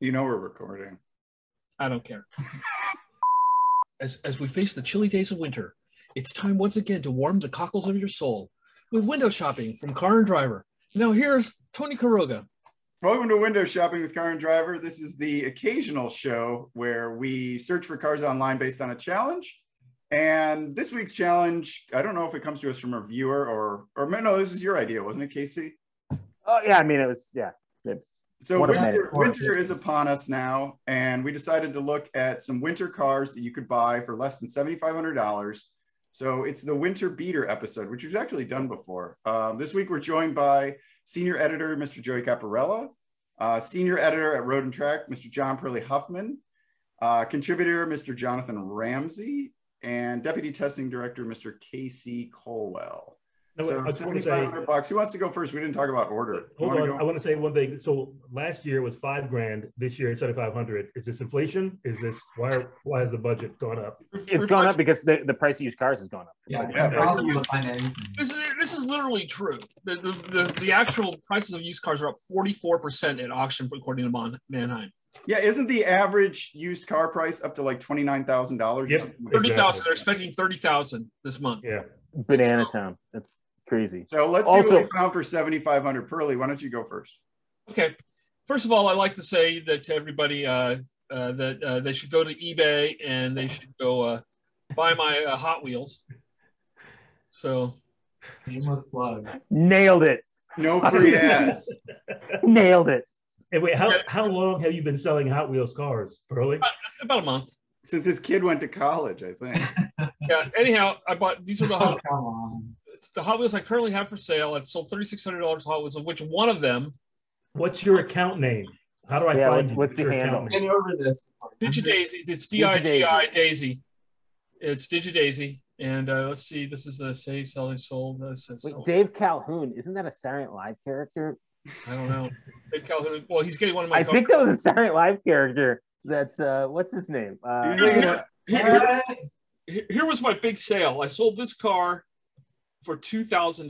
You know we're recording. I don't care. As we face the chilly days of winter, it's time once again to warm the cockles of your soul with window shopping from Car and Driver. Now here's Tony Quiroga. Welcome to Window Shopping with Car and Driver. This is the occasional show where we search for cars online based on a challenge. And this week's challenge, I don't know if it comes to us from a viewer or no, this is your idea, wasn't it, Casey? Oh yeah, I mean it was. So winter is upon us now, and we decided to look at some winter cars that you could buy for less than $7,500. So it's the Winter Beater episode, which we've actually done before. This week, we're joined by senior editor, Mr. Joey Caparella, senior editor at Road & Track, Mr. John Pearley Huffman, contributor, Mr. Jonathan Ramsey, and deputy testing director, Mr. Casey Colwell. So $7,500. Who wants to go first? We didn't talk about order. Hold on. I want to say one thing. So last year was $5,000. This year it's $7,500. Is this inflation? Is this why has the budget gone up? It's gone up because the price of used cars has gone up. Yeah. This is literally true. The actual prices of used cars are up 44% at auction, according to Mannheim. Yeah, isn't the average used car price up to like $29,000? Yep. 30,000. They're expecting 30,000 this month. Yeah. Banana town. That's crazy. So let's see what we found for $7,500. Pearly, why don't you go first? Okay. First of all, I like to say that to everybody that they should go to eBay and they should go buy my Hot Wheels. So shameless plug. Nailed it. No free ads. Nailed it. And wait, how long have you been selling Hot Wheels cars, Pearly? About a month. Since his kid went to college, I think. Yeah. Anyhow, I bought these are the Hot Wheels. Come on. It's the Hot Wheels I currently have for sale. I've sold $3,600 Hot Wheels, of which one of them. What's your account name? How do I find you? What's the handle? Getting over this. Digidaisy. It's D-I-G-I-Daisy. It's Digidaisy. And let's see. This is the Save, Selling, Sold. Wait, Dave Calhoun. Isn't that a Saturday Night Live character? I don't know. Dave Calhoun. Well, he's getting one of my. I think that was a Saturday Night Live character. That what's his name? Here was my big sale. I sold this car for $2,000.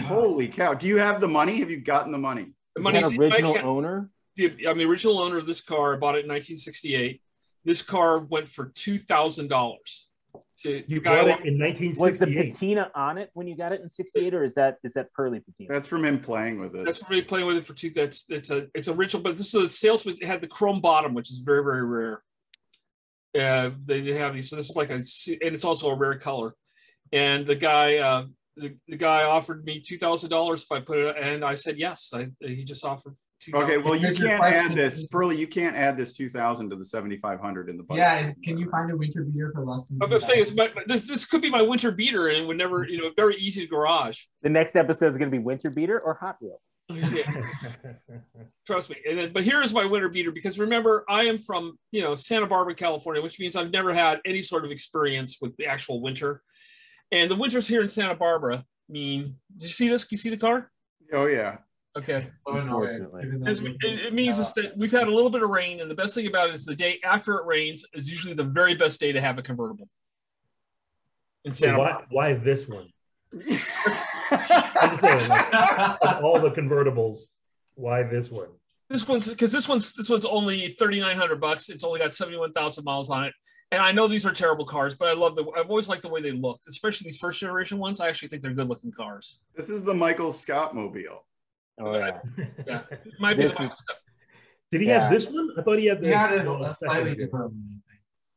Holy cow! Do you have the money? Have you gotten the money? The money. Is that original owner. I'm the original owner of this car. I bought it in 1968. This car went for $2,000. You got it in 1968. Was the patina on it when you got it in 68, or is that Pearly patina? That's from him playing with it. That's from me playing with it for two. It's original, but this is a salesman. It had the chrome bottom, which is very, very rare. They have these. So this is like and it's also a rare color. And the guy, the guy offered me $2,000 if I put it, and I said yes. He just offered. Okay, well, you can't add this, Pearly. You can't add this 2,000 to the 7,500 in the budget. Yeah, can you find a winter beater for less than? The thing is, this could be my winter beater, and it would never, you know, very easy to garage. The next episode is going to be winter beater or Hot Wheel. Trust me. And then, but here is my winter beater because remember, I am from Santa Barbara, California, which means I've never had any sort of experience with the actual winter, and the winters here in Santa Barbara mean. Did you see this? Can you see the car? Oh yeah. Okay. Unfortunately. It means that we've had a little bit of rain, and the best thing about it is the day after it rains is usually the very best day to have a convertible. And so why this one? I'm saying, like, of all the convertibles, why this one? This one's because this one's only $3,900. It's only got 71,000 miles on it, and I know these are terrible cars, but I love I've always liked the way they looked, especially these first generation ones. I actually think they're good looking cars. This is the Michael Scott mobile. Oh yeah. Yeah. Did he have this one? I thought he had this.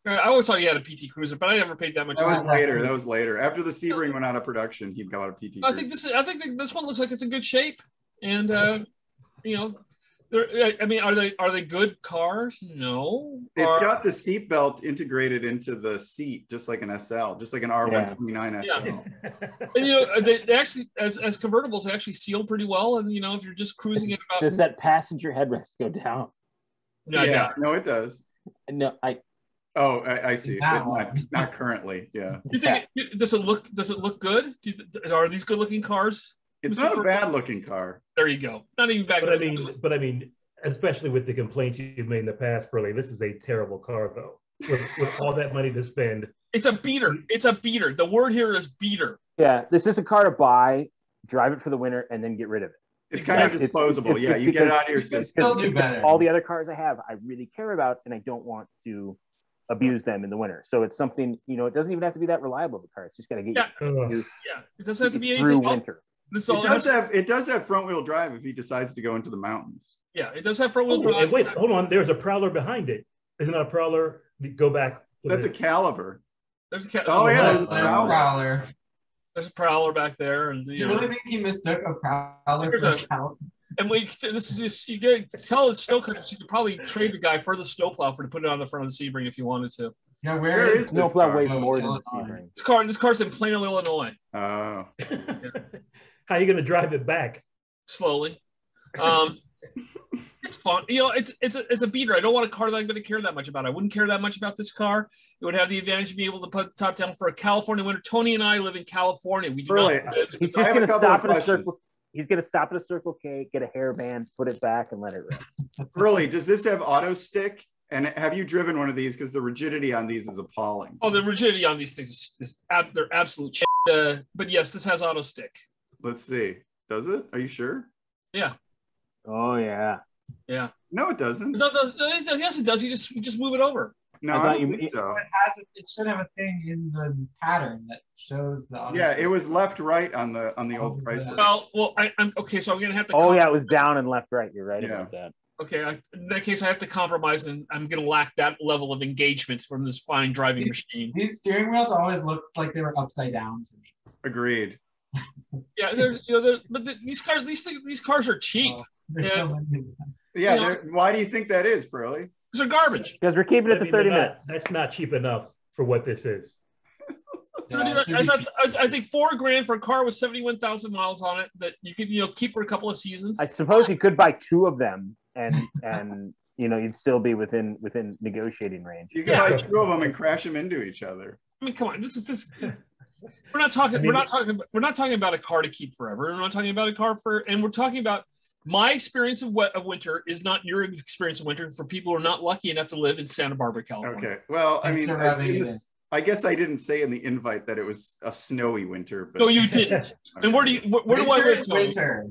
I always thought he had a PT Cruiser, but I never paid that much. That was later. After the Sebring went out of production, he got a PT Cruiser. I think this one looks like it's in good shape. And I mean, are they good cars? No. It's got the seat belt integrated into the seat, just like an SL, just like an R129 SL. Yeah. And they actually, as convertibles, they actually seal pretty well. And if you're just cruising it about, does that passenger headrest go down? No, yeah, no, it does. No, I. Oh, I see. Not currently. Yeah. Do you think does it look good? Are these good looking cars? It's not a bad-looking car. There you go. Not even bad. But I mean, especially with the complaints you've made in the past, Pearly, this is a terrible car, though. With all that money to spend, it's a beater. It's a beater. The word here is beater. Yeah, this is a car to buy, drive it for the winter, and then get rid of it. It's kind of disposable. It's, you get it out of your system. All the other cars I have, I really care about, and I don't want to abuse them in the winter. So it's something, you know, it doesn't even have to be that reliable of a car. It's just got to get you it doesn't have to be through winter. It does have front wheel drive if he decides to go into the mountains. Yeah, it does have front wheel drive. Wait, hold on. There's a Prowler behind it. Isn't that a Prowler? Go back. That's a Caliber. There's a Caliber. Oh, yeah, there's a Prowler. There's a Prowler back there. And, you really think he mistook a Prowler for a Caliber? And you can tell it's snow country. You could probably trade the guy for the snowplow to put it on the front of the Sebring if you wanted to. Yeah, where is this car? Weighs more than the Sebring. This car's in Plano, Illinois. Oh. How are you going to drive it back? Slowly. It's fun. You know, it's a beater. I don't want a car that I'm going to care that much about. I wouldn't care that much about this car. It would have the advantage of being able to put the top down for a California winter. Tony and I live in California. We do not live in He's going to stop at a Circle K, get a hairband, put it back, and let it rip. Really, does this have auto stick? And have you driven one of these? Because the rigidity on these is appalling. Oh, the rigidity on these things is they're absolute shit. But yes, this has auto stick. Let's see. Does it? Are you sure? Yeah. Oh, yeah. Yeah. No, it doesn't. Yes, it does. You just move it over. No, I don't think so. It should have a thing in the pattern that shows the auto stick. It was left right on the old price. Well, I'm okay. So I'm gonna have to. Oh yeah, it was down and left right. You're right about that. Okay, in that case, I have to compromise, and I'm gonna lack that level of engagement from this fine driving machine. These steering wheels always looked like they were upside down to me. Agreed. Yeah, these cars are cheap. Why do you think that is, Burley? These are garbage. Because we're keeping it to 30 minutes. That's not cheap enough for what this is. I think $4 grand for a car with 71,000 miles on it that you could keep for a couple of seasons. I suppose you could buy 2 of them and you'd still be within negotiating range. You could buy 2 of them and crash them into each other. I mean, come on, this is we're not talking about a car to keep forever. We're not talking about a car and we're talking about my experience of winter is not your experience of winter for people who are not lucky enough to live in Santa Barbara, California. Okay. Well, I guess I didn't say in the invite that it was a snowy winter. But... No, you didn't. And where do I live? Winter.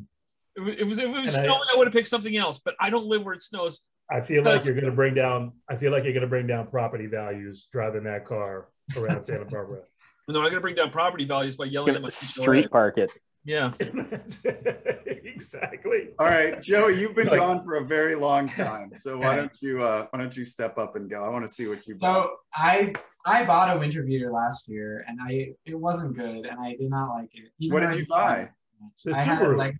If it was snowing, I would have picked something else. But I don't live where it snows. I feel like you're gonna bring down property values driving that car around Santa Barbara. No, I'm gonna bring down property values by yelling at my street park it. Yeah. Exactly. All right, Joey, you've been gone for a very long time. So why don't you step up and go? I want to see what you bought. So I bought a winter beater last year and it wasn't good and I did not like it. Even what did you buy? I had a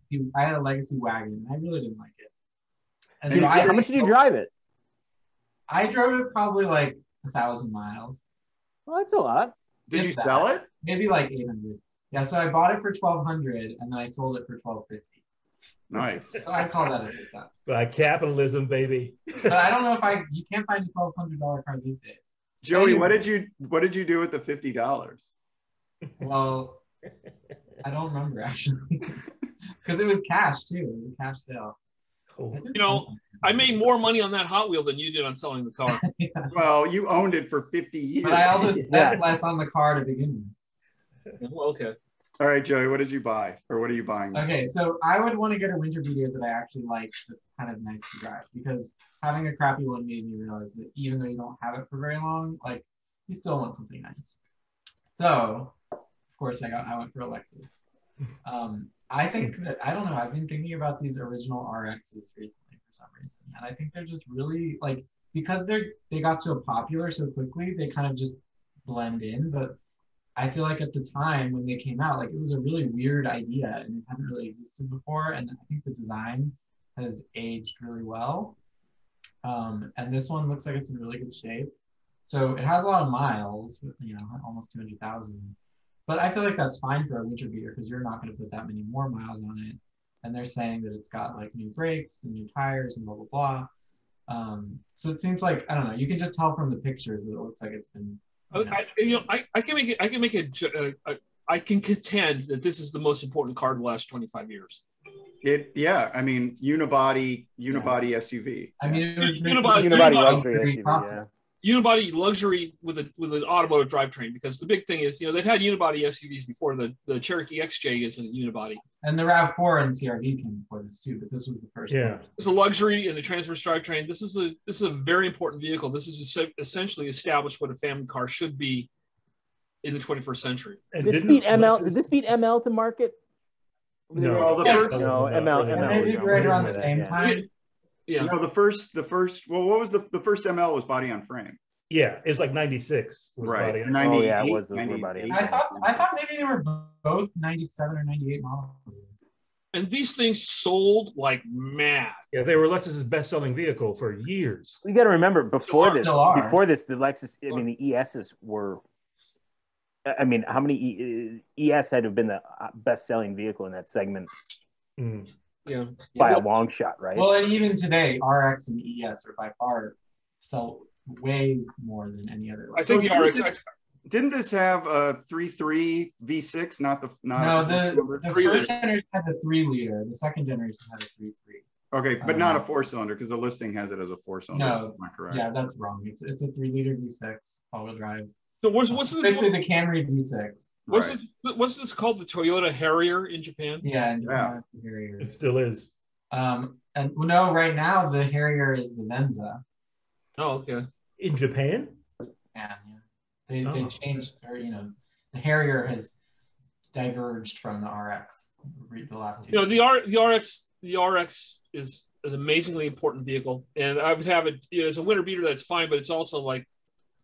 legacy wagon and I really didn't like it. And so how much did you drive it? I drove it probably like 1,000 miles. Well, that's a lot. Did you sell it? Maybe like 800. Yeah, so I bought it for $1,200 and then I sold it for $1,250. Nice. So I call that a success. Capitalism, baby. But I don't know if you can't find a $1,200 car these days. Joey, anyway, what did you do with the $50? Well, I don't remember actually, because it was cash too. It was a cash sale. Cool. I made more money on that Hot Wheel than you did on selling the car. Yeah. Well, you owned it for 50 years. But I also spent less on the car to begin with. Well, okay. All right, Joey, what did you buy? Or what are you buying? Okay, so I would want to get a winter beater that I actually like that's kind of nice to drive, because having a crappy one made me realize that even though you don't have it for very long, like, you still want something nice. So, of course, I went for a Lexus. I think that, I don't know, I've been thinking about these original RXs recently for some reason, and I think they're just really, like, because they got so popular so quickly, they kind of just blend in, but I feel like at the time when they came out, like it was a really weird idea and it hadn't really existed before. And I think the design has aged really well. And this one looks like it's in really good shape. So it has a lot of miles, almost 200,000. But I feel like that's fine for a winter beater because you're not going to put that many more miles on it. And they're saying that it's got like new brakes and new tires and blah, blah, blah. So it seems like, I don't know, you can just tell from the pictures that it looks like it's been I can contend that this is the most important car in the last 25 years. I mean, unibody SUV. I mean, it was unibody luxury SUV. unibody luxury with a with an automotive drivetrain, because the big thing is, you know, they've had unibody SUVs before. The Cherokee XJ is a unibody, and the RAV4 and CRV came before this too, but this was the first. Yeah, it's a luxury and a transverse drivetrain. This is a very important vehicle. This is essentially established what a family car should be in the 21st century. And this beat ML. Did this beat ML to market? No, ML. Maybe right around the same time. Yeah. No, the first. Well, what was the first ML was body on frame. Yeah, it was like 96. Was right. Body on, 98, oh yeah, it was body. I thought maybe they were both 97 or 98 models. And these things sold like mad. Yeah, they were Lexus's best-selling vehicle for years. You got to remember before this, the Lexus. I mean, the ESs were. I mean, how many ES had to have been the best-selling vehicle in that segment? Mm. Yeah. By a long shot, right? Well, and even today, RX and ES are by far sell way more than any other. I think the RX. Didn't this have a 3.3 V6? No, the first generation had a 3-liter. The second generation had a 3.3. Okay, but not a 4-cylinder, because the listing has it as a 4-cylinder. No, not correct. Yeah, that's wrong. It's a 3-liter V6 all-wheel drive. So what's this? This is a Camry V6. What's this called? The Toyota Harrier in Japan? Yeah, in Japan, yeah. The Harrier. It still is. And no, right now the Harrier is the Venza. Oh, okay. In Japan? Yeah, they changed, or you know, the Harrier has diverged from the RX. Read the last two. You know, the RX is an amazingly important vehicle, and I would have it, you know, as a winter beater. That's fine, but it's also like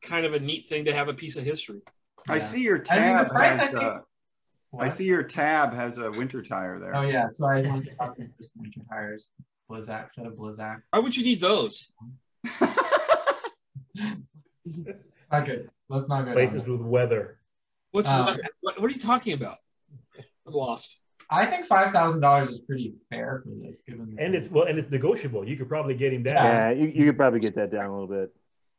kind of a neat thing to have a piece of history. Yeah. I see your tab. I see your tab has a winter tire there. Oh yeah, so I want to talk about winter tires. Blizzak, set of Blizzaks. Why would you need those? Not good. Let's not go places with weather. What's weather? What are you talking about? I'm lost. I think $5,000 is pretty fair for this, given. And it's negotiable. You could probably get him down. Yeah, you could probably get that down a little bit.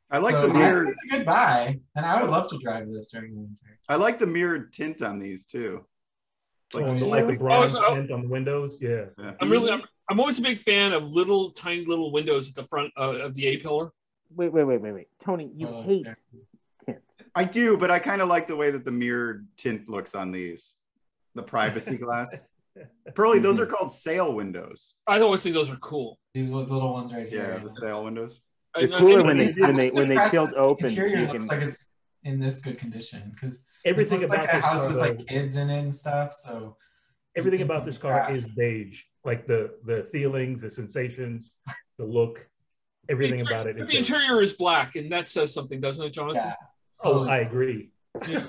I like the mirrored. It's a good buy, and I would love to drive this during the winter. I like the mirrored tint on these too, like the bronze tint on the windows. Yeah, I'm always a big fan of little tiny little windows at the front of the A pillar. Wait, Tony, you hate tint. I do, but I kind of like the way that the mirrored tint looks on these, the privacy glass. Pearly, those are called sail windows. I always think those are cool. These little ones right here. Yeah, the sail windows. It's cooler when they tilt open. Interior looks like it's in this good condition, because everything about like a house with like kids in it and stuff. So everything about this car is beige, like the feelings, the sensations, the look, everything about it. But the interior is black, and that says something, doesn't it, Jonathan? Yeah. Oh, I agree. Yeah.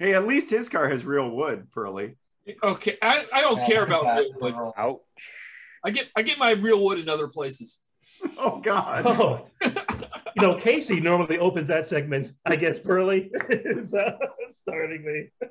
Hey, at least his car has real wood, Pearly. Okay, I don't care about real wood. Ouch. I get my real wood in other places. Oh, God. Oh. You know, Casey normally opens that segment, I guess, Pearly is starting me.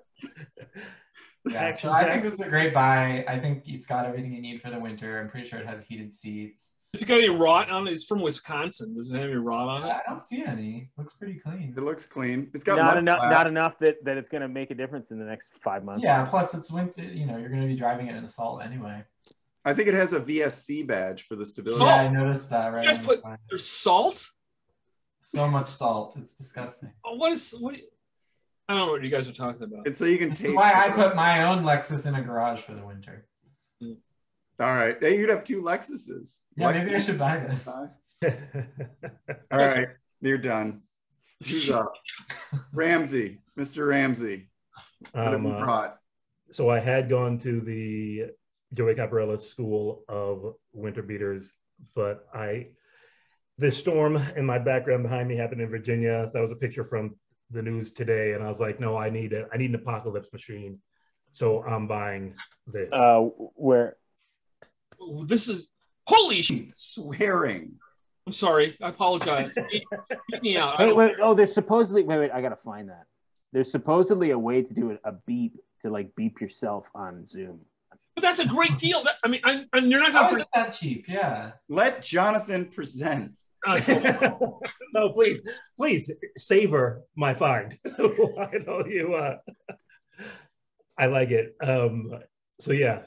Yeah, so I think this is a great buy. I think it's got everything you need for the winter. I'm pretty sure it has heated seats. It's got any rot on it? It's from Wisconsin. Does it have any rot on it? I don't see any. Looks pretty clean. It looks clean. It's got not enough that it's going to make a difference in the next 5 months. Yeah, plus it's winter. You know, you're going to be driving it in the salt anyway. I think it has a VSC badge for the stability. Salt. Yeah, I noticed that. Right, there's salt. So much salt. It's disgusting. Oh, I don't know what you guys are talking about. It's so you can taste. Why I put my own Lexus in a garage for the winter. Mm. All right, hey, you'd have two Lexuses. Yeah, Lexus. Maybe I should buy this. All right, you're done. Who's up? Ramsey, Mr. Ramsey. What have you brought? So I had gone to the Joey Caparella School of Winter Beaters, but this storm in my background behind me happened in Virginia. That was a picture from the news today, and I was like, no, I need an apocalypse machine, so I'm buying this. This is holy shit. Swearing. I'm sorry. I apologize. Get me out. Wait. Oh, there's supposedly. Wait. I gotta find that. There's supposedly a way to do a beep to like beep yourself on Zoom. But that's a great deal. You're not going to present that cheap. Yeah. Let Jonathan present. No, please savor my find. Why don't you? I like it. So yeah,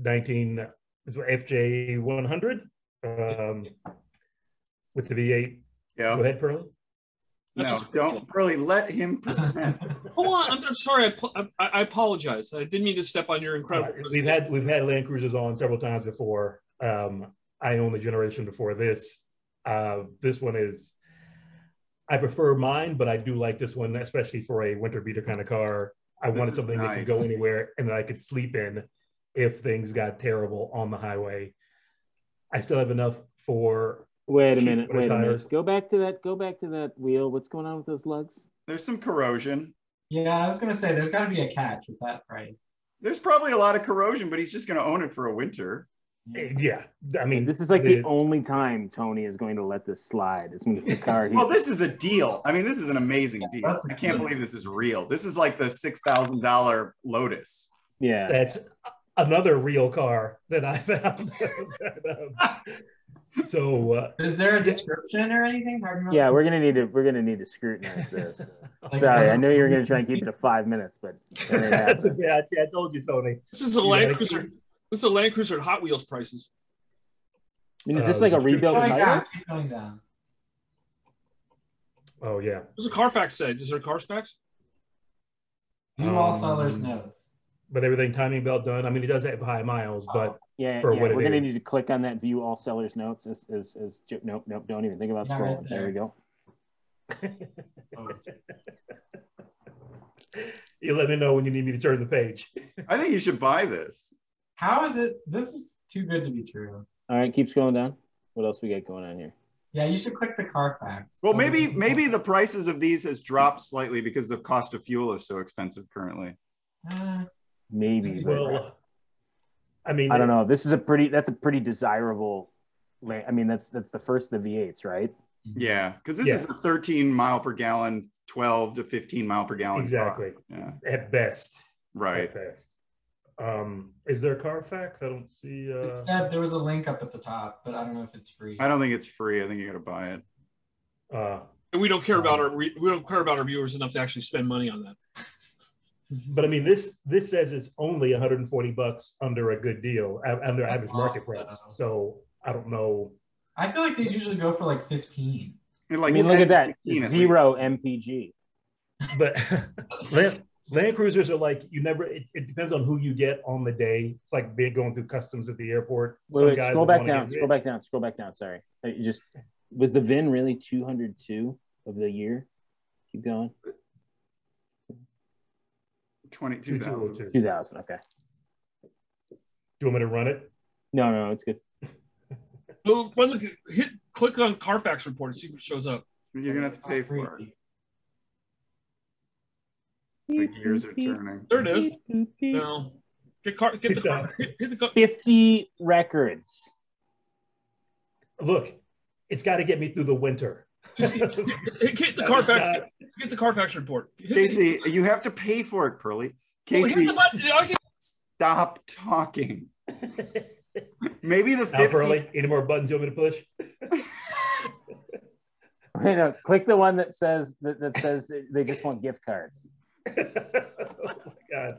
19 FJ 100. with the V8. Yeah. Go ahead, Pearly. No, don't Pearly. Let him present. Hold on. I'm sorry. I apologize. I didn't mean to step on your incredible. Right. We've had Land Cruisers on several times before. I own the generation before this. This one is. I prefer mine, but I do like this one, especially for a winter beater kind of car. I wanted something that could go anywhere and that I could sleep in if things got terrible on the highway. I still have enough for. Wait a minute. Go back to that wheel. What's going on with those lugs? There's some corrosion. Yeah, I was going to say, there's got to be a catch with that price. There's probably a lot of corrosion, but he's just going to own it for a winter. Yeah. I mean, this is like the only time Tony is going to let this slide. It's when the car. Well, this is a deal. I mean, this is an amazing deal. I can't believe this is real. This is like the $6,000 Lotus. Yeah. That's another real car that I found. So is there a description or anything? Yeah, we're gonna need to scrutinize this. Sorry, I know you were gonna try and keep it to 5 minutes, but that's bad. Yeah, I told you, Tony. This is a Land Cruiser. This is a Land Cruiser at Hot Wheels prices. I mean, is this like a rebuilt? Keep going down. Oh yeah. There's a Carfax say. Is there a Carfax? You all sellers notes. But everything timing belt done. I mean, it does have high miles, but for what it is. We're going to need to click on that view all sellers notes. Nope, don't even think about scrolling. Right there we go. You let me know when you need me to turn the page. I think you should buy this. How is it? This is too good to be true. All right, keep scrolling down. What else we got going on here? Yeah, you should click the Carfax. Well, maybe the prices of these has dropped slightly because the cost of fuel is so expensive currently. Maybe. Well, I mean, I don't know. This is a pretty desirable. I mean, that's the first of the V8s, right? Yeah, because this is a 13 mile per gallon, 12 to 15 mile per gallon. Exactly. Yeah. At best. Right. At best. Is there Carfax? I don't see. It said there was a link up at the top, but I don't know if it's free. I don't think it's free. I think you got to buy it. And we don't care about our viewers enough to actually spend money on that. But I mean, this says it's only $140 under a good deal, under average market price. So I don't know. I feel like these usually go for like 15. I mean, look at that, 0 MPG. But Land Cruisers are like, you never. It depends on who you get on the day. It's like going through customs at the airport. Wait, scroll back down. Scroll back down. Sorry, was the VIN really 202 of the year? Keep going. 22,000. Okay. Do you want me to run it? No, it's good. Well, click on Carfax report and see if it shows up. You're gonna have to pay for it. The gears are turning. There it is. No, get the car. 50 records. Look, it's got to get me through the winter. Get the Carfax report. Casey, you have to pay for it, Pearly. Casey, stop talking. Maybe the 50. Now, Pearly, any more buttons you want me to push? Wait, no, click the one that says they just want gift cards. Oh my God.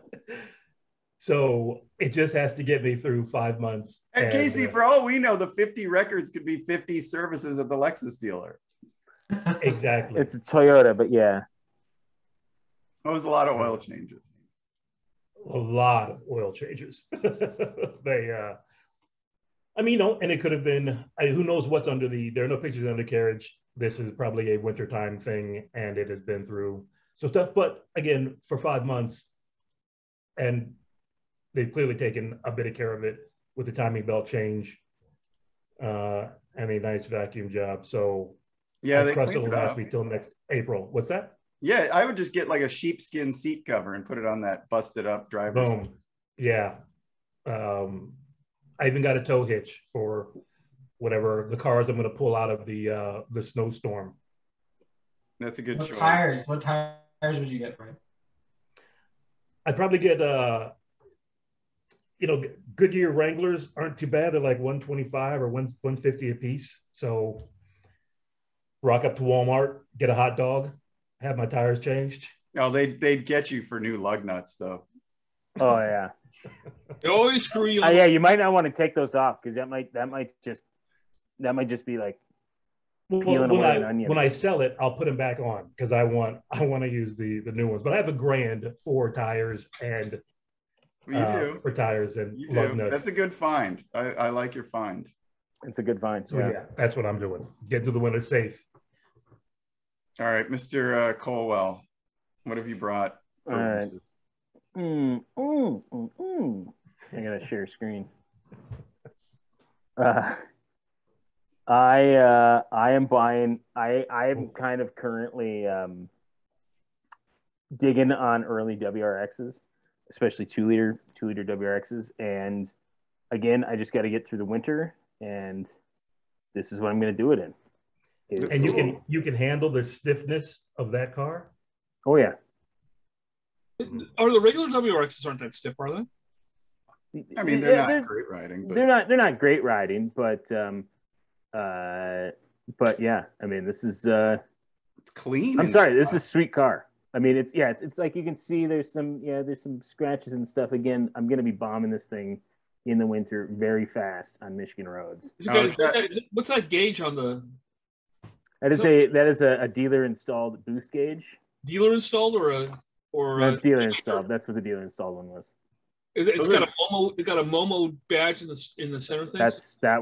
So it just has to get me through 5 months. And Casey, for all we know, the 50 records could be 50 services at the Lexus dealer. Exactly. It's a Toyota, but yeah. That was a lot of oil changes. A lot of oil changes. And it could have been, who knows what's under there are no pictures of the undercarriage. This is probably a wintertime thing, and it has been through some stuff. But again, for 5 months, and they've clearly taken a bit of care of it with the timing belt change and a nice vacuum job. So yeah, I trust it'll last me till next April. What's that? Yeah, I would just get like a sheepskin seat cover and put it on that busted up driver's. Boom. Yeah. I even got a tow hitch for whatever the cars I'm going to pull out of the snowstorm. That's a good choice. What tires would you get for it? I'd probably get, Goodyear Wranglers aren't too bad. They're like 125 or 150 a piece. So rock up to Walmart, get a hot dog, have my tires changed. No, they'd get you for new lug nuts, though. Oh, yeah. They always screw you. Yeah, you might not want to take those off because that might just be like. peeling away an onion. When I sell it, I'll put them back on because I want to use the new ones. But I have $1,000 for tires and lug nuts. That's a good find. I like your find. It's a good find. So yeah, that's what I'm doing. Get to the winter safe. All right, Mr. Colwell, what have you brought? All right. I gotta share screen. I am buying. I'm kind of currently digging on early WRXs, especially 2-liter WRXs. And again, I just got to get through the winter, and this is what I'm going to do it in. And you can handle the stiffness of that car. Oh yeah. Are the regular WRXs aren't that stiff, are they? I mean, they're not great riding. But... They're not great riding, but yeah. I mean, this is it's clean. I'm sorry, this is a sweet car. I mean, it's like you can see there's some scratches and stuff. Again, I'm gonna be bombing this thing in the winter very fast on Michigan roads. What's that gauge on the? That is a dealer installed boost gauge. Dealer installed or dealer installed. That's what the dealer installed one was. It's got a Momo badge in the center thing. That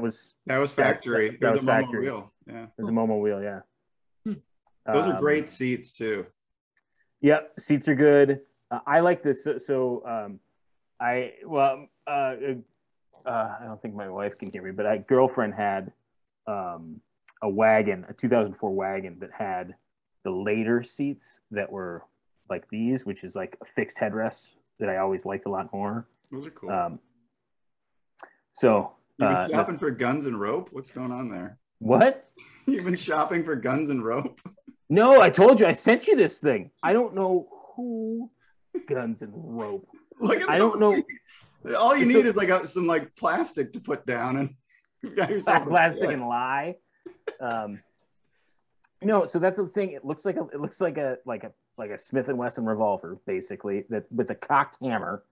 was factory. That was factory. Momo wheel. Yeah. It was a Momo wheel. Yeah. Those are great seats too. Yep, seats are good. I like this. I don't think my wife can hear me, but my girlfriend had. A wagon, a 2004 wagon that had the later seats that were like these, which is like a fixed headrest that I always liked a lot more. Those are cool. You've been shopping for guns and rope? What's going on there? What? You've been shopping for guns and rope? No, I told you. I sent you this thing. I don't know who guns and rope. Look at I don't know. All you need is some plastic to put down and you've got yourself plastic and lie. No, so that's the thing. It looks like a Smith and Wesson revolver, basically, that with a cocked hammer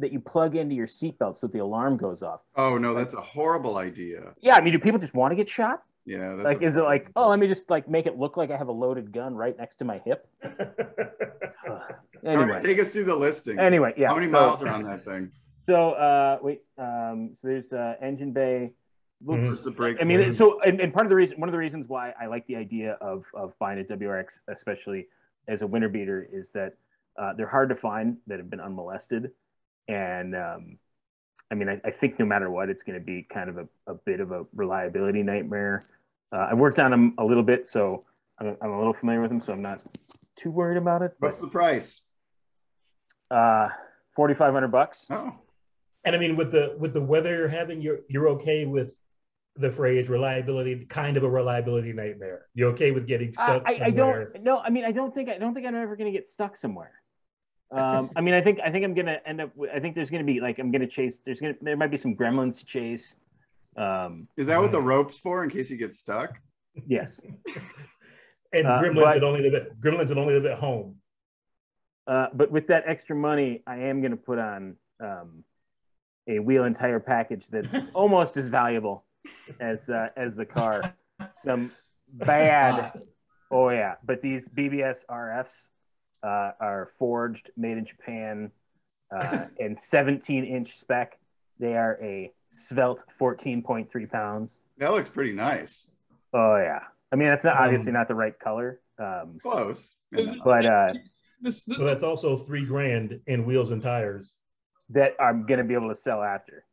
that you plug into your seatbelt so that the alarm goes off. Oh no, that's a horrible idea. Yeah, I mean, do people just want to get shot? Yeah, that's like, let me just make it look like I have a loaded gun right next to my hip. Anyway, all right, take us through the listing. Anyway, yeah. How many miles are on that thing? So so there's engine bay. Just the brake. I mean, so and one of the reasons why I like the idea of buying a WRX, especially as a winter beater, is that they're hard to find that have been unmolested, and I think no matter what, it's going to be kind of a bit of a reliability nightmare. I worked on them a little bit, so I'm a little familiar with them, so I'm not too worried about it. What's the price? $4,500. Oh, and I mean, with the weather you're having, you're okay with. The phrase reliability, kind of a reliability nightmare. You okay with getting stuck somewhere? I don't think I'm ever going to get stuck somewhere. I think I'm going to end up with, there might be some gremlins to chase. Is that what the rope's for in case you get stuck? Yes. And gremlins that only live at home. But with that extra money, I am going to put on a wheel and tire package that's almost as valuable as the car. Some bad, oh yeah, but these BBS RFs are forged, made in Japan, and 17-inch spec. They are a svelte 14.3 pounds. That looks pretty nice. Oh yeah, I mean, that's not obviously not the right color. Close, but so that's also $3,000 in wheels and tires that I'm gonna be able to sell after.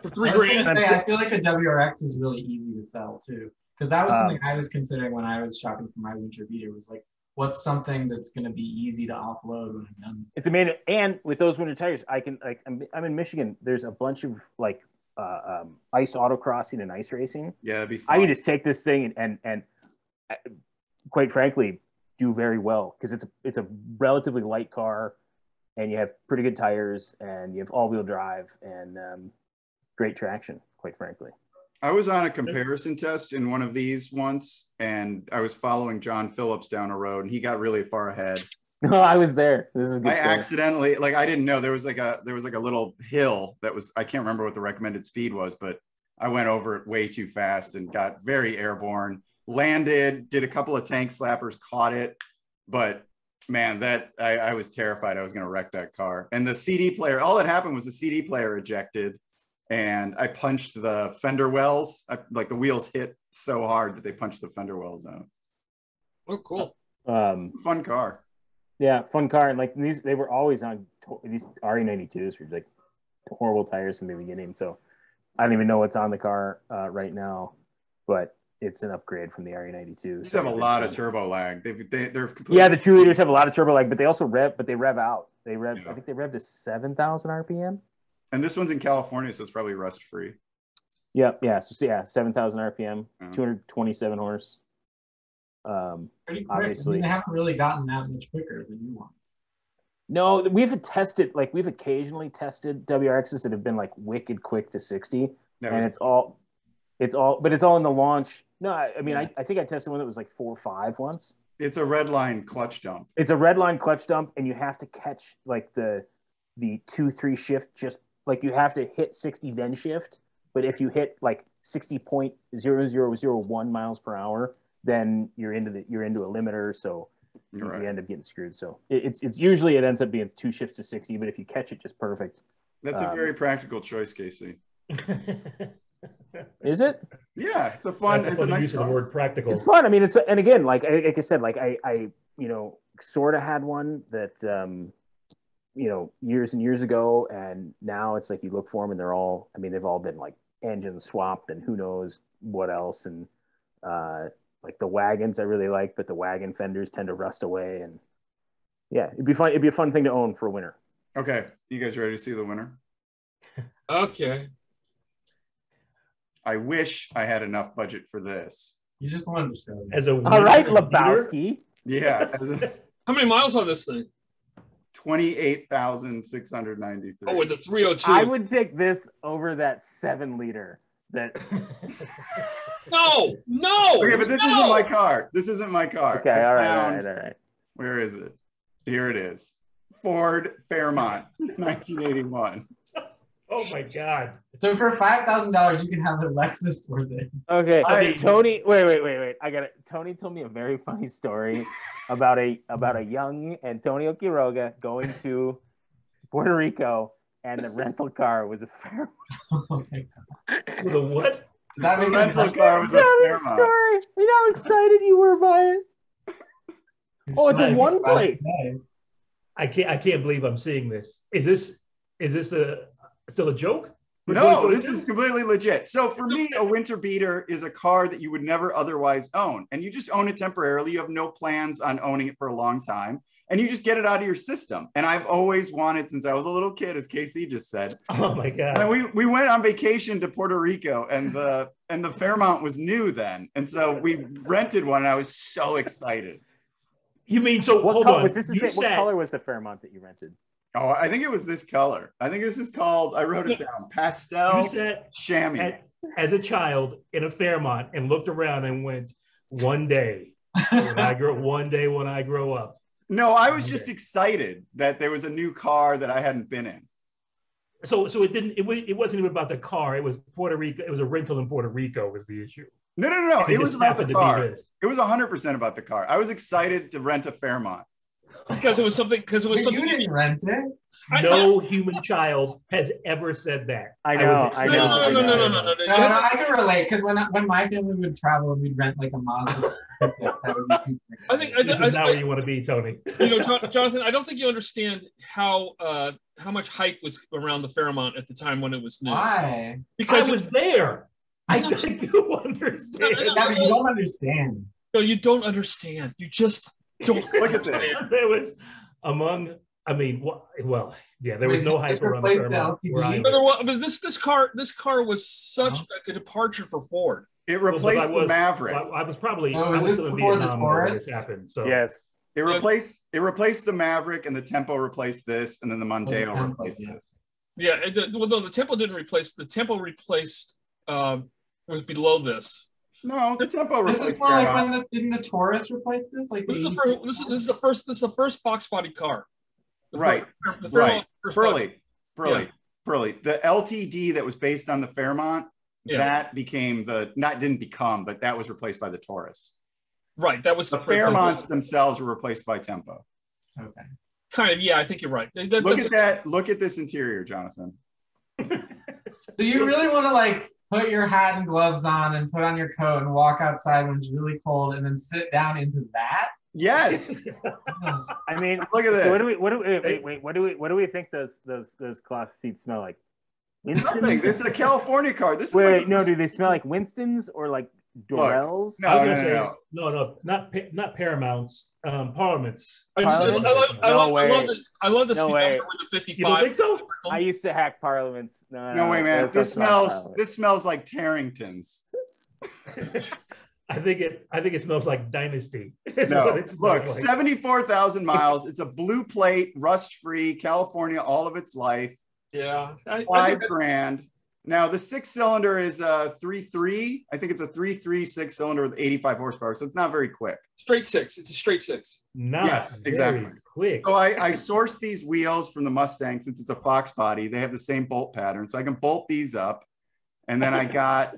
For $3,000, I feel like a WRX is really easy to sell too, because that was something I was considering when I was shopping for my winter beater. Was like, what's something that's going to be easy to offload when I'm done? It's amazing, and with those winter tires, I can I'm in Michigan. There's a bunch of ice autocrossing and ice racing. Yeah, that'd be fun. I can just take this thing and quite frankly, do very well because it's a relatively light car, and you have pretty good tires, and you have all-wheel drive, and great traction, quite frankly. I was on a comparison test in one of these once, and I was following John Phillips down a road, and he got really far ahead. No, I was there. This is a good story. Accidentally, I didn't know there was a little hill that was, I can't remember what the recommended speed was, but I went over it way too fast and got very airborne, landed, did a couple of tank slappers, caught it. But man, that I was terrified I was going to wreck that car. And the CD player, all that happened was the CD player ejected and I punched the fender wells. Like the wheels hit so hard that they punched the fender wells out. Oh, cool. Fun car. Yeah, fun car. And like these, they were always on, these RE92s were like horrible tires from the beginning. So I don't even know what's on the car right now, but it's an upgrade from the RE92. They have a lot of turbo lag. Yeah, the 2.8s have a lot of turbo lag, but they also rev, but they rev out. They rev, yeah. I think they rev to 7,000 RPM. And this one's in California, so it's probably rust free. Yeah, yeah. So yeah, 7,000 RPM, 227 horse. Pretty quick. Obviously, I mean, they haven't really gotten that much quicker than you want. No, we've tested, like we've occasionally tested WRXs that have been like wicked quick to 60, and it's all in the launch. No, I mean, yeah. I think I tested one that was like 4.5 once. It's a red line clutch dump. It's a red line clutch dump, and you have to catch like the 2-3 shift. Just like you have to hit 60 then shift. But if you hit like 60.0001 miles per hour, then you're into a limiter, so you end up getting screwed. So it's usually it ends up being 2 shifts to 60, but if you catch it just perfect. That's a very practical choice, Casey. Is it? Yeah, it's a fun. That's a nice use of the word practical. It's fun. I mean, it's and again, like I said, like I you know sort of had one that you know years and years ago, and now it's like you look for them and they're all. I mean, they've all been like engine swapped and who knows what else and. Like the wagons I really like, but the wagon fenders tend to rust away. And yeah, it'd be fun. It'd be a fun thing to own for a winner. Okay. You guys ready to see the winner? Okay. I wish I had enough budget for this. You just wanted to show me. As a winner, all right, Lebowski. Yeah. How many miles on this thing? 28,693. Oh, with the 302. I would take this over that 7-liter. That no okay, but this isn't my car. Okay, all right. Where is it? Here it is. Ford Fairmont, 1981. Oh my God! So for $5,000, you can have a Lexus for it. Okay, Tony. Wait. I got it. Tony told me a very funny story about a young Antonio Quiroga going to Puerto Rico. And the rental car was a Fairmont. Oh my God. The what? That the rental car was a Fairmont. Story. You know how excited you were by it? Oh, it's a one plate. I can't believe I'm seeing this. Is this still a joke? No, this is completely legit. So for me, a winter beater is a car that you would never otherwise own. And you just own it temporarily. You have no plans on owning it for a long time. And you just get it out of your system. And I've always wanted since I was a little kid, as Casey just said. Oh my God. And we went on vacation to Puerto Rico and the Fairmont was new then. And so we rented one and I was so excited. You mean, so what color was this? What color was the Fairmont that you rented? Oh, I think it was this color. I think this is called, I wrote it down, pastel chamois. As a child in a Fairmont and looked around and went, one day when I grow up. No, I was just excited that there was a new car that I hadn't been in. So it wasn't even about the car. It was Puerto Rico. It was a rental in Puerto Rico was the issue. No. It was about the car. It was 100% about the car. I was excited to rent a Fairmont. Because it was something. Because it was something. You didn't rent it. No human child has ever said that. I know. No. I can relate because when my family would travel, we'd rent like a Mazda. I think not where you want to be, Tony. You know, Jonathan, I don't think you understand how much hype was around the Fairmont at the time when it was new. Why? Because I was there. I do understand. No, you don't understand. No, you don't understand. You just. Don't look at this. There was among, I mean, well, yeah, there was no hype around the Fairmont. But this car was such a departure for Ford. It replaced the Maverick. I was probably still in Vietnam when this happened. So yes, it replaced the Maverick, and the Tempo replaced this, and then the Mondeo replaced this. Yeah, no, the Tempo didn't replace. The Tempo replaced was below this. No, the Tempo. This is more like when didn't the Taurus replace this? Like this is the first box body car, right? Fairmont, Pearley. The LTD that was based on the Fairmont Yeah. That became the, not didn't become, but that was replaced by the Taurus. Right. That was the Fairmonts themselves were replaced by Tempo. Okay. Kind of. Yeah, I think you're right. Look at that. Look at this interior, Jonathan. Do you really want to like put your hat and gloves on and put on your coat and walk outside when it's really cold and then sit down into that? Yes. I mean, look at this. So what do we think those cloth seats smell like? Nothing. It's a California car. This wait, is like no. Do they smell like Winstons or like Dorels? No, not Paramounts. Parliaments. I love the speedometer with the 55. You don't think so? I used to hack Parliaments. No way, man. This smells like Tarringtons. I think it smells like Dynasty. No, look, 74,000 miles. It's a blue plate, rust-free, California all of its life. Yeah. $5,000. Now, the six-cylinder is a 3.3. I think it's a 3.3 six-cylinder with 85 horsepower, so it's not very quick. Straight six. It's a straight six. Nice. Yes, exactly. Quick. So I sourced these wheels from the Mustang since it's a Fox body. They have the same bolt pattern, so I can bolt these up. And then I got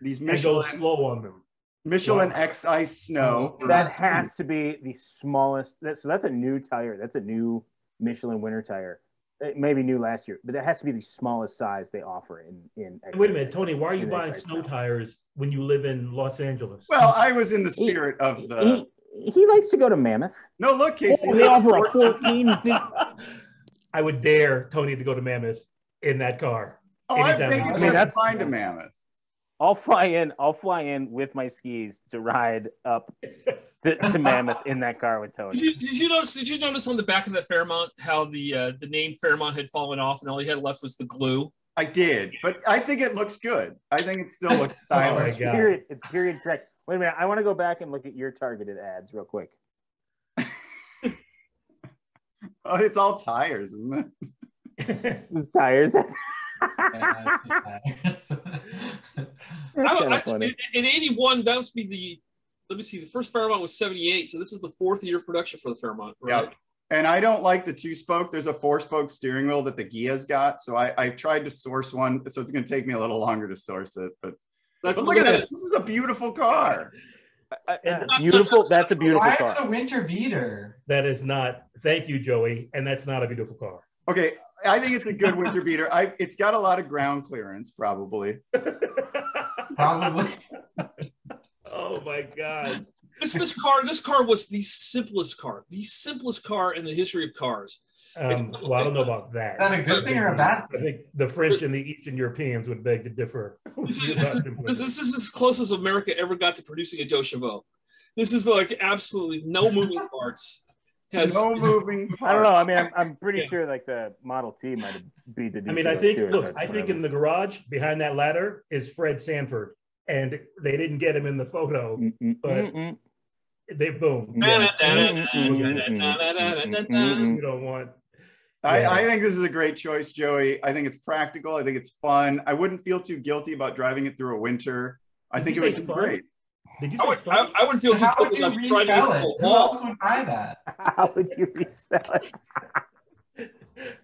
these Michelin. And go slow on them. Michelin X Ice Snow. That has to be the smallest. So that's a new tire. That's a new Michelin winter tire. It may be new last year, but that has to be the smallest size they offer in X. Wait a minute, Tony, why are you buying snow tires when you live in Los Angeles? Well, I was in the spirit of the... He likes to go to Mammoth. No, look, Casey. They offer like 14... I would dare Tony to go to Mammoth in that car. Oh, anytime. I mean, that's fine to Mammoth. I'll fly in with my skis to ride up to Mammoth in that car with Tony. Did you notice on the back of that Fairmont how the name Fairmont had fallen off and all he had left was the glue? I did, but I think it looks good. I think it still looks stylish. Oh my God. It's period correct. Wait a minute. I want to go back and look at your targeted ads real quick. Oh, it's all tires, isn't it? It's tires. In 81, that must be the, let me see, the first Fairmont was 78, so this is the fourth year of production for the Fairmont, right? Yep. And I don't like the two-spoke. There's a four-spoke steering wheel that the Gia's got, so I tried to source one, so it's going to take me a little longer to source it, but look at this. This is a beautiful car. Beautiful? That's a beautiful car. Why is it a winter beater? That is not, thank you, Joey, and that's not a beautiful car. Okay, I think it's a good winter beater. It's got a lot of ground clearance, probably. Probably. Oh my God! This car was the simplest car in the history of cars. Well, I don't know about that. Is that a good thing or a bad thing? I think the French and the Eastern Europeans would beg to differ. This is as close as America ever got to producing a Docebo. This is like absolutely no moving parts. No moving parts. I don't know. I mean, I'm pretty sure like the Model T might be the. I mean, I think. Look, I think in the garage behind that ladder is Fred Sanford, and they didn't get him in the photo, but they boom. You don't want. I think this is a great choice, Joey. I think it's practical. I think it's fun. I wouldn't feel too guilty about driving it through a winter. I think it was great. I would feel too guilty about driving it through a winter. Who else would buy that? How would you resell it?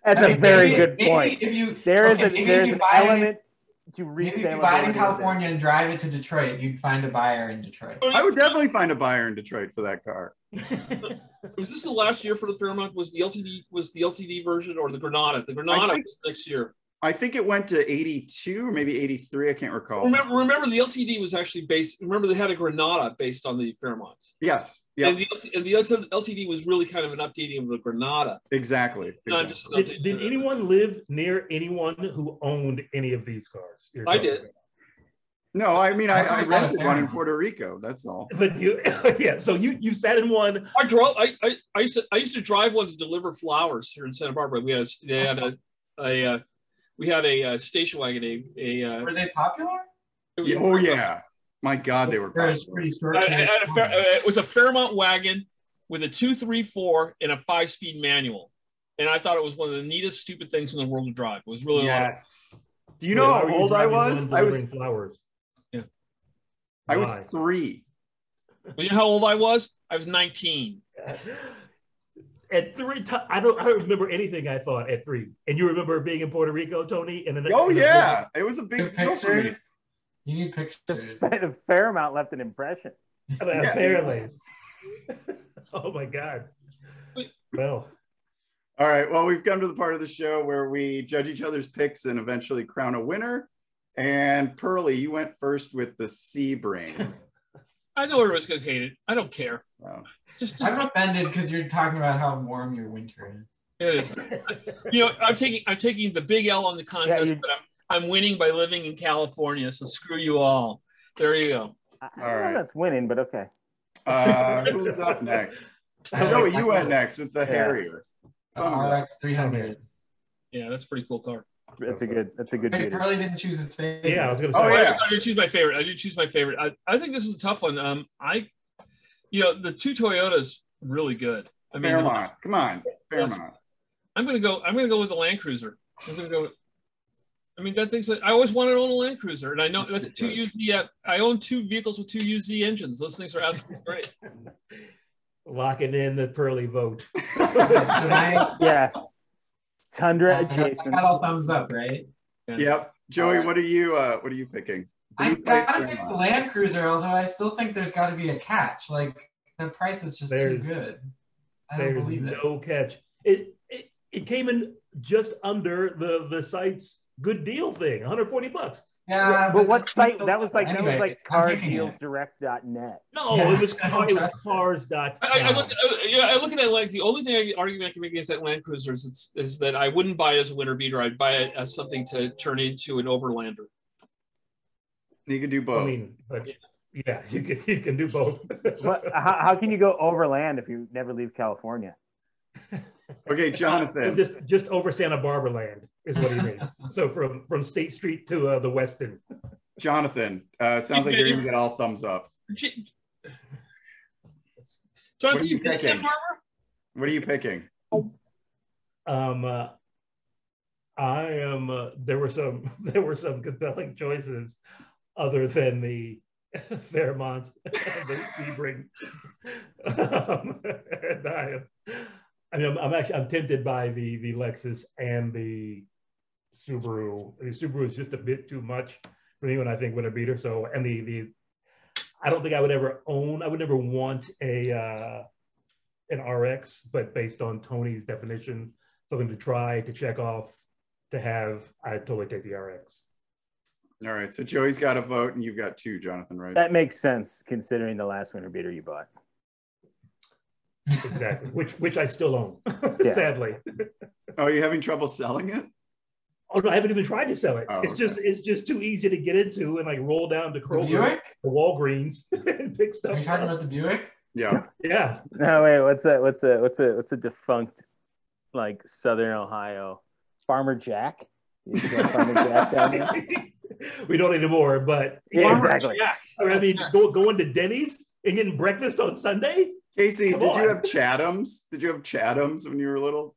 That's a very good point. There's an element to resell it. If you buy it in California and drive it to Detroit, you'd find a buyer in Detroit. I would definitely find a buyer in Detroit for that car. Was this the last year for the Fairmont? Was the LTD version or the Granada? The Granada was next year. I think it went to 82 or maybe 83. I can't recall. Remember, the LTD was actually based. Remember, they had a Granada based on the Fairmonts. Yes. Yeah. And the LTD was really kind of an updating of the Granada. Exactly. Just did anyone live near anyone who owned any of these cars? I did. About? No, I mean I rented one in Puerto Rico. That's all. But you, yeah. So you sat in one. I drove. I used to drive one to deliver flowers here in Santa Barbara. We had a station wagon. Were they popular? Oh yeah! My God, they were popular. It was a Fairmont wagon with a 2.3.4 and a 5-speed manual, and I thought it was one of the neatest, stupid things in the world to drive. It was really Do you know how old I was? I was flowers. Yeah, I was 3. Well, you know how old I was? I was 19. At three times, I don't remember anything I thought at three. And you remember being in Puerto Rico, Tony? And yeah, it was a big deal for me. You need pictures. The Fairmont left an impression. I mean, yeah. Apparently. Oh my God. Well. All right. Well, we've come to the part of the show where we judge each other's picks and eventually crown a winner. And Pearly, you went first with the Sebring. I know everyone's gonna hate it. I don't care. Oh. Just I'm offended because you're talking about how warm your winter is. It is. You know, I'm taking the big L on the contest, yeah, but I'm winning by living in California. So screw you all. There you go. I don't know that's winning, but okay. Who's up next? Joey, you went next with the Harrier. RX300. Yeah, that's a pretty cool car. That's a good. Hey, Pearly didn't choose his favorite. Yeah, I was gonna say. Oh yeah, I did choose my favorite. I think this is a tough one. You know, the two Toyotas really good. I mean, Fairmont, come on, Fairmont. I'm gonna go with the Land Cruiser. I mean, that thing's. I always wanted to own a Land Cruiser, and I know that's two UZ. I own two vehicles with two UZ engines. Those things are absolutely great. Locking in the Pearly vote. Yeah. Tundra adjacent. That all thumbs up, right? Yes. Yep. Joey, what are you picking? I gotta pick the Land Cruiser, although I still think there's got to be a catch. Like the price is just too good. I don't believe it. There's no catch. It came in just under the site's good deal thing, $140. Yeah, but what site? That was like cardealsdirect.net. No, yeah. it was cars.com. I look at that like the only thing argument I can make against that Land Cruiser is that I wouldn't buy it as a winter beater. I'd buy it as something to turn into an overlander. You can do both. I mean, but yeah, you can do both. But how can you go overland if you never leave California? Okay, Jonathan. Just over Santa Barbara land is what he means. So from State Street to the Westin. Jonathan, it sounds like you're going to get all thumbs up. Jonathan, you pick Santa Barbara? What are you picking? I am. There were some compelling choices other than the Fairmont and the Sebring. And I'm tempted by the Lexus and the Subaru. The Subaru is just a bit too much for me when I think winter beater. So, and I don't think I would ever own. I would never want an RX, but based on Tony's definition, something to try, to check off, to have, I'd totally take the RX. All right. So Joey's got a vote, and you've got two, Jonathan, right? That makes sense considering the last winter beater you bought. Exactly, which I still own, yeah. Sadly. Oh, are you having trouble selling it? Oh no, I haven't even tried to sell it. Oh, it's just too easy to get into and like roll down to Kroger or Walgreens and pick stuff. Are you talking about the Buick? Yeah. Yeah. No, wait. What's a defunct like Southern Ohio Farmer Jack? You know, Farmer Jack down there? We don't anymore, but yeah, exactly. Jack. I mean, going to Denny's and getting breakfast on Sunday. Casey, did you have Chatham's? Did you have Chatham's when you were little?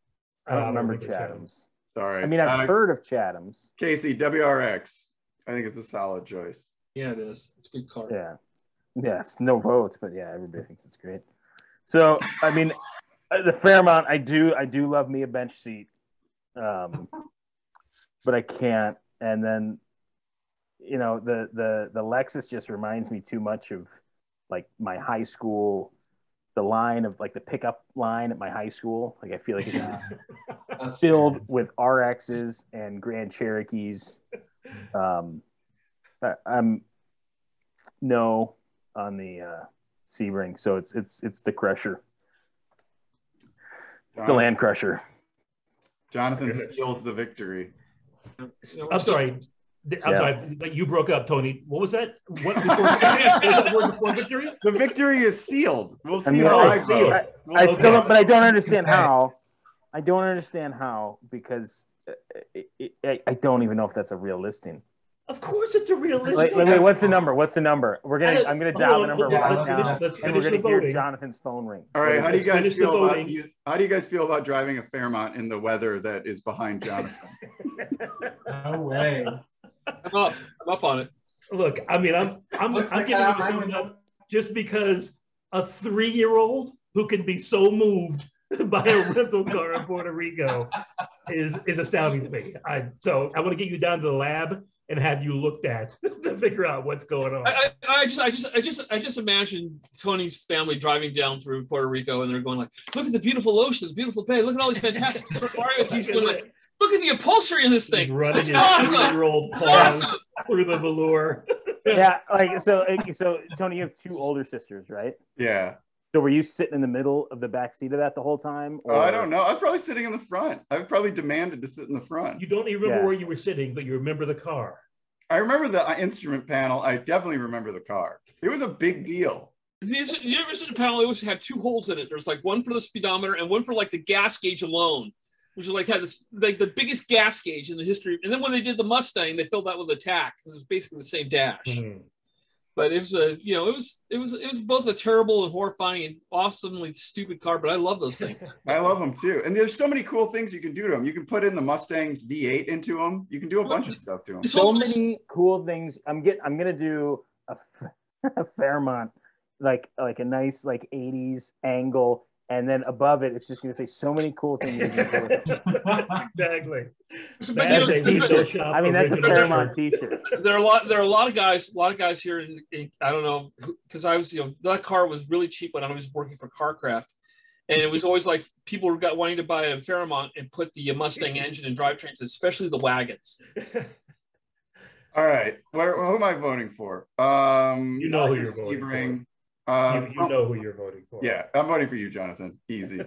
I don't remember Chatham's. Sorry. I mean, I've heard of Chatham's. Casey, WRX. I think it's a solid choice. Yeah, it is. It's a good car. Yeah. Yeah, it's no votes, but yeah, everybody thinks it's great. So, I mean, the Fairmont, I do love me a bench seat. But I can't. And then, you know, the Lexus just reminds me too much of like my high school. The line of like the pickup line at my high school, like I feel like it's filled with RXs and Grand Cherokees. I'm no on the Sebring, so it's the Crusher. It's the Land Crusher. Jonathan steals the victory. I'm sorry. I'm sorry, but you broke up, Tony. What was that? What before victory? The victory is sealed. We'll see how I see it. But I don't understand how. I don't understand how because I don't even know if that's a real listing. Of course, it's a real listing. Wait, what's the number? What's the number? I'm gonna dial the number right now, and we're gonna hear Jonathan's phone ring. All right, how do you guys feel about driving a Fairmont in the weather that is behind Jonathan? No way. I'm up on it. Look, I mean, I'm giving it up just because a 3-year-old who can be so moved buy a rental car in Puerto Rico is astounding to me. So I want to get you down to the lab and have you looked at to figure out what's going on. I just imagine Tony's family driving down through Puerto Rico, and they're going like, "Look at the beautiful ocean, the beautiful bay. Look at all these fantastic aquariums." He's going like, "Look at the upholstery in this thing." He's running his three-year-old paws through the velour. Yeah, so Tony, you have two older sisters, right? Yeah. So were you sitting in the middle of the back seat of that the whole time? Or? Oh, I don't know. I was probably sitting in the front. I probably demanded to sit in the front. You don't even remember where you were sitting, but you remember the car. I remember the instrument panel. I definitely remember the car. It was a big deal. The instrument panel always had two holes in it. There's like one for the speedometer and one for like the gas gauge alone, which was like had this like the biggest gas gauge in the history. And then when they did the Mustang, they filled that with a tack because it's basically the same dash. Mm-hmm. But it was it was both a terrible and horrifying and awesomely stupid car. But I love those things. I love them too. And there's so many cool things you can do to them. You can put in the Mustang's V8 into them. You can do a bunch of stuff to them. So many cool things. I'm gonna do a Fairmont, like a nice like 80s angle, and then above it, it's just gonna say so many cool things. You can do. Exactly. I mean, that's a Fairmont T-shirt. There are a lot of guys here. I don't know, because I was, that car was really cheap when I was working for CarCraft, and it was always like people were wanting to buy a Fairmont and put the Mustang engine and drivetrains, especially the wagons. All right, who am I voting for? You know who you're voting for. You know who you're voting for. Yeah, I'm voting for you, Jonathan. Easy.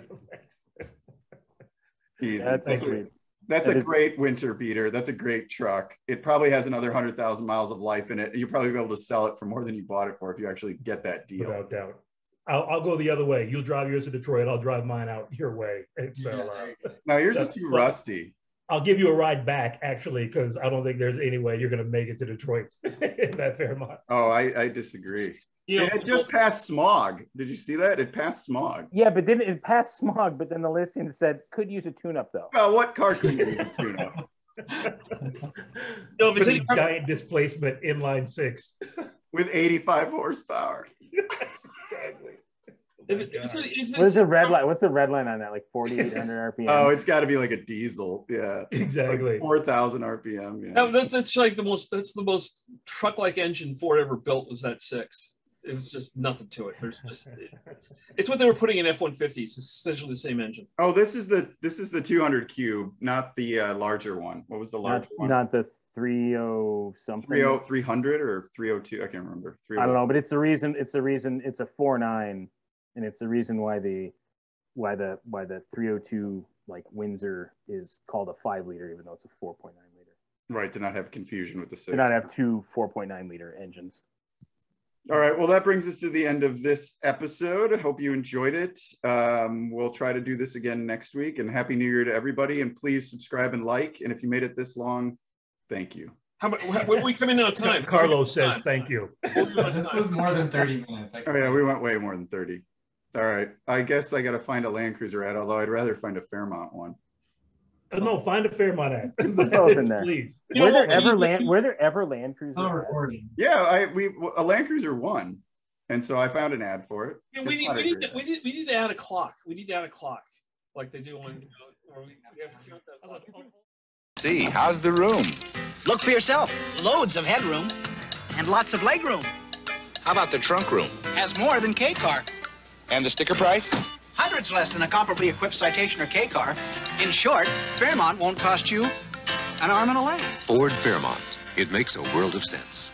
Easy. That's a great winter beater. That's a great truck. It probably has another 100,000 miles of life in it. And you'll probably be able to sell it for more than you bought it for if you actually get that deal. Without doubt. I'll go the other way. You'll drive yours to Detroit. I'll drive mine out your way. So, now, yours is too rusty. I'll give you a ride back, actually, because I don't think there's any way you're going to make it to Detroit in that Fairmont. Oh, I disagree. It just passed smog. Did you see that? It passed smog. Yeah, but didn't it pass smog? But then the listing said could use a tune-up though. Well, what car could use a tune-up? No, it's a giant displacement inline six with 85 horsepower. What's the red line? What's the red line on that? Like 4,800 RPM. Oh, it's got to be like a diesel. Yeah, exactly. Like 4,000 RPM. Yeah. No, that's like the most. That's the most truck-like engine Ford ever built. Was that six? It was just nothing to it. There's just it's what they were putting in F-150s. It's essentially the same engine. Oh, this is the 200 cube, not the larger one. What was the larger one? Not the 30 something. 300 or 302. I can't remember. I don't know, but it's the reason. It's a 4.9, and it's the reason why the 302 like Windsor is called a 5 liter, even though it's a 4.9 liter. Right, to not have confusion with the six. To not have two 4.9 liter engines. All right, well, that brings us to the end of this episode. I hope you enjoyed it. We'll try to do this again next week, and Happy New Year to everybody, and please subscribe and like, and if you made it this long, thank you. When we come in on time? Carlos says thank you. This was more than 30 minutes. Oh yeah, we went way more than 30. All right, I guess I got to find a Land Cruiser ad, although I'd rather find a Fairmont one. No, find a Fairmont ad. Please. Were there ever Land Cruiser ads? Yeah, a Land Cruiser won, and so I found an ad for it. Yeah, we need to add a clock. We need to add a clock, like they do on. See, how's the room? Look for yourself. Loads of headroom, and lots of legroom. How about the trunk room? Has more than K-Car. And the sticker price? Hundreds less than a comparably equipped Citation or K-Car. In short, Fairmont won't cost you an arm and a leg. Ford Fairmont. It makes a world of sense.